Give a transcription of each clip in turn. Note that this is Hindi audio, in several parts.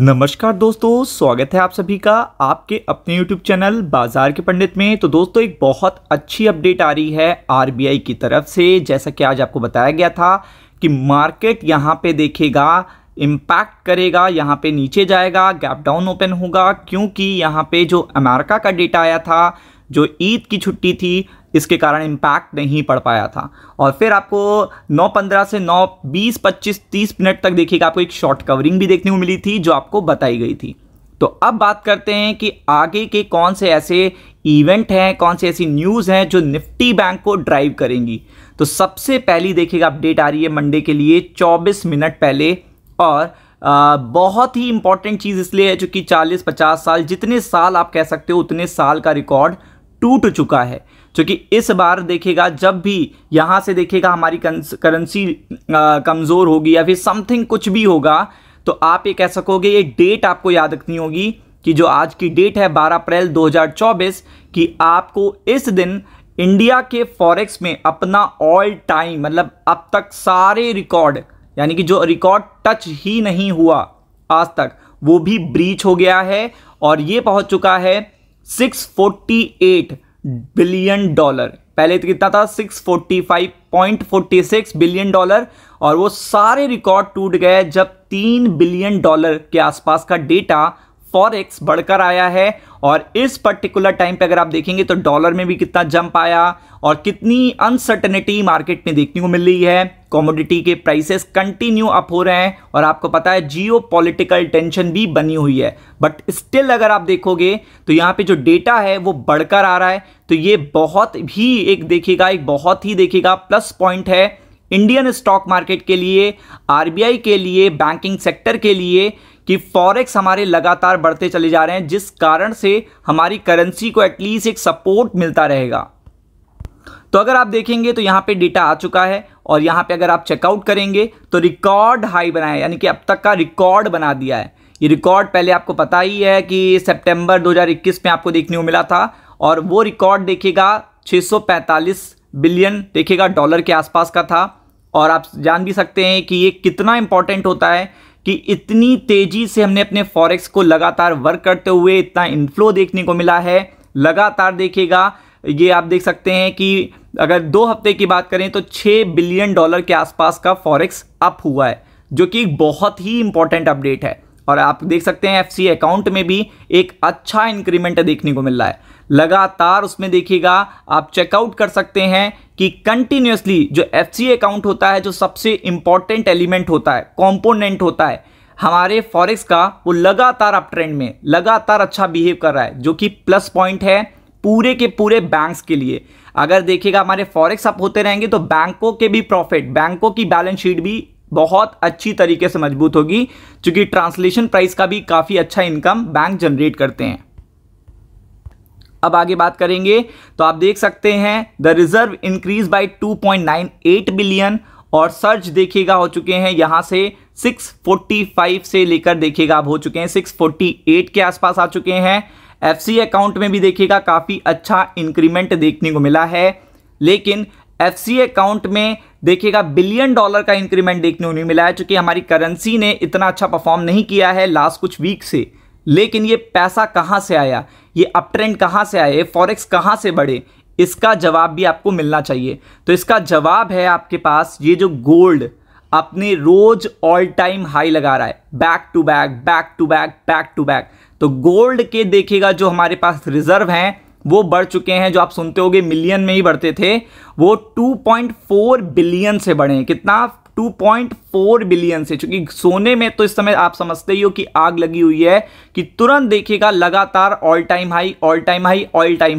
नमस्कार दोस्तों, स्वागत है आप सभी का आपके अपने YouTube चैनल बाज़ार के पंडित में। तो दोस्तों, एक बहुत अच्छी अपडेट आ रही है RBI की तरफ से। जैसा कि आज आपको बताया गया था कि मार्केट यहां पे देखेगा, इम्पैक्ट करेगा, यहां पे नीचे जाएगा, गैप डाउन ओपन होगा, क्योंकि यहां पे जो अमेरिका का डेटा आया था, जो ईद की छुट्टी थी, इसके कारण इम्पैक्ट नहीं पड़ पाया था। और फिर आपको 9:15 से 9:20, 25, 30 मिनट तक देखिएगा, आपको एक शॉर्ट कवरिंग भी देखने को मिली थी जो आपको बताई गई थी। तो अब बात करते हैं कि आगे के कौन से ऐसे इवेंट हैं, कौन से ऐसी न्यूज़ हैं जो निफ्टी बैंक को ड्राइव करेंगी। तो सबसे पहली देखिएगा अपडेट आ रही है मंडे के लिए 24 मिनट पहले, और बहुत ही इंपॉर्टेंट चीज़ इसलिए है क्योंकि 40-50 साल, जितने साल आप कह सकते हो उतने साल का रिकॉर्ड टूट चुका है। क्योंकि इस बार देखेगा जब भी यहाँ से देखेगा हमारी करेंसी कमज़ोर होगी या फिर समथिंग कुछ भी होगा, तो आप ये कह सकोगे, ये डेट आपको याद रखनी होगी कि जो आज की डेट है 12 अप्रैल 2024 कि आपको इस दिन इंडिया के फॉरेक्स में अपना ऑल टाइम, मतलब अब तक सारे रिकॉर्ड, यानी कि जो रिकॉर्ड टच ही नहीं हुआ आज तक, वो भी ब्रीच हो गया है और ये पहुंच चुका है 648 बिलियन डॉलर। पहले तो कितना था, 645.46 बिलियन डॉलर, और वो सारे रिकॉर्ड टूट गए जब 3 बिलियन डॉलर के आसपास का डेटा फॉरेक्स बढ़कर आया है। और इस पर्टिकुलर टाइम पे अगर आप देखेंगे तो डॉलर में भी कितना जंप आया और कितनी अनसर्टेनिटी मार्केट में देखने को मिल रही है। कॉमोडिटी के प्राइसेस कंटिन्यू अप हो रहे हैं और आपको पता है जियोपॉलिटिकल टेंशन भी बनी हुई है। बट स्टिल अगर आप देखोगे तो यहाँ पे जो डेटा है वो बढ़कर आ रहा है। तो ये बहुत ही एक बहुत ही प्लस पॉइंट है इंडियन स्टॉक मार्केट के लिए, RBI के लिए, बैंकिंग सेक्टर के लिए, कि फॉरेक्स हमारे लगातार बढ़ते चले जा रहे हैं, जिस कारण से हमारी करेंसी को एटलीस्ट एक सपोर्ट मिलता रहेगा। तो अगर आप देखेंगे तो यहाँ पे डेटा आ चुका है और यहाँ पे अगर आप चेकआउट करेंगे तो रिकॉर्ड हाई बनाया है, यानी कि अब तक का रिकॉर्ड बना दिया है। ये रिकॉर्ड पहले आपको पता ही है कि सितंबर 2021 में आपको देखने को मिला था, और वो रिकॉर्ड देखिएगा 645 बिलियन देखिएगा डॉलर के आसपास का था। और आप जान भी सकते हैं कि ये कितना इंपॉर्टेंट होता है कि इतनी तेजी से हमने अपने फॉरेक्स को लगातार वर्क करते हुए इतना इनफ्लो देखने को मिला है लगातार। देखिएगा ये आप देख सकते हैं कि अगर 2 हफ्ते की बात करें तो 6 बिलियन डॉलर के आसपास का फॉरेक्स अप हुआ है, जो कि बहुत ही इंपॉर्टेंट अपडेट है। और आप देख सकते हैं FC अकाउंट में भी एक अच्छा इंक्रीमेंट देखने को मिल रहा है लगातार। उसमें देखिएगा आप चेकआउट कर सकते हैं कि कंटिन्यूसली जो FC अकाउंट होता है, जो सबसे इंपॉर्टेंट एलिमेंट होता है, कॉम्पोनेंट होता है हमारे फॉरेक्स का, वो लगातार अप ट्रेंड में लगातार अच्छा बिहेव कर रहा है, जो कि प्लस पॉइंट है पूरे के पूरे बैंक्स के लिए। अगर देखिएगा हमारे फॉरेक्स अप होते रहेंगे तो बैंकों के भी प्रॉफिट, बैंकों की बैलेंस शीट भी बहुत अच्छी तरीके से मजबूत होगी, क्योंकि ट्रांसलेशन प्राइस का भी काफ़ी अच्छा इनकम बैंक जनरेट करते हैं। अब आगे बात करेंगे तो आप देख सकते हैं the reserve increase by 2.98 billion, और सर्च देखिएगा हो चुके हैं यहाँ से 645 से लेकर देखिएगा अब हो चुके हैं 648 के आसपास आ चुके हैं। FC अकाउंट में भी देखिएगा काफ़ी अच्छा इंक्रीमेंट देखने को मिला है, लेकिन FC अकाउंट में देखिएगा बिलियन डॉलर का इंक्रीमेंट देखने को नहीं मिला है, क्योंकि हमारी करेंसी ने इतना अच्छा परफॉर्म नहीं किया है लास्ट कुछ वीक से। लेकिन ये पैसा कहाँ से आया, ये अप ट्रेंड कहाँ से आया, ये फॉरेक्स कहाँ से बढ़े, इसका जवाब भी आपको मिलना चाहिए। तो इसका जवाब है आपके पास ये जो गोल्ड अपने रोज ऑल टाइम हाई लगा रहा है, बैक टू बैक। तो गोल्ड के देखिएगा जो हमारे पास रिजर्व हैं वो बढ़ चुके हैं, जो आप सुनते होंगे मिलियन में ही बढ़ते थे, वो 2.4 बिलियन से बढ़े। कितना, 2.4 बिलियन से, क्योंकि सोने में तो इस समय आप समझते ही हो कि आग लगी हुई है कि तुरंत देखिएगा लगातार ऑल टाइम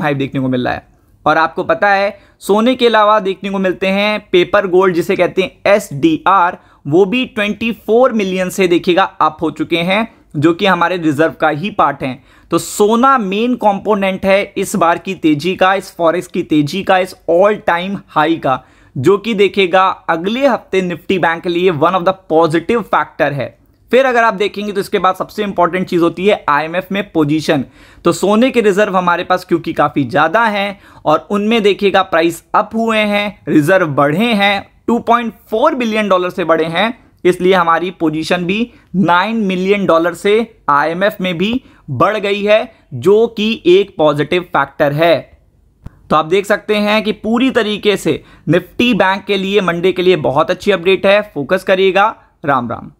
हाई देखने को मिल रहा है। और आपको पता है सोने के अलावा देखने को मिलते हैं पेपर गोल्ड, जिसे कहते हैं SDR, वो भी 24 मिलियन से देखिएगा अप हो चुके हैं, जो कि हमारे रिजर्व का ही पार्ट हैं। तो सोना मेन कंपोनेंट है इस बार की तेजी का, इस फॉरेक्स की तेजी का, इस ऑल टाइम हाई का, जो कि देखेगा अगले हफ्ते निफ्टी बैंक के लिए one of the positive factor है। फिर अगर आप देखेंगे तो इसके बाद सबसे इंपॉर्टेंट चीज़ होती है IMF में पोजीशन। तो सोने के रिजर्व हमारे पास क्योंकि काफ़ी ज़्यादा हैं और उनमें देखिएगा प्राइस अप हुए हैं, रिजर्व बढ़े हैं, 2.4 बिलियन डॉलर से बढ़े हैं, इसलिए हमारी पोजीशन भी 9 मिलियन डॉलर से आईएमएफ में भी बढ़ गई है, जो कि एक पॉजिटिव फैक्टर है। तो आप देख सकते हैं कि पूरी तरीके से निफ्टी बैंक के लिए मंडे के लिए बहुत अच्छी अपडेट है। फोकस करिएगा। राम राम।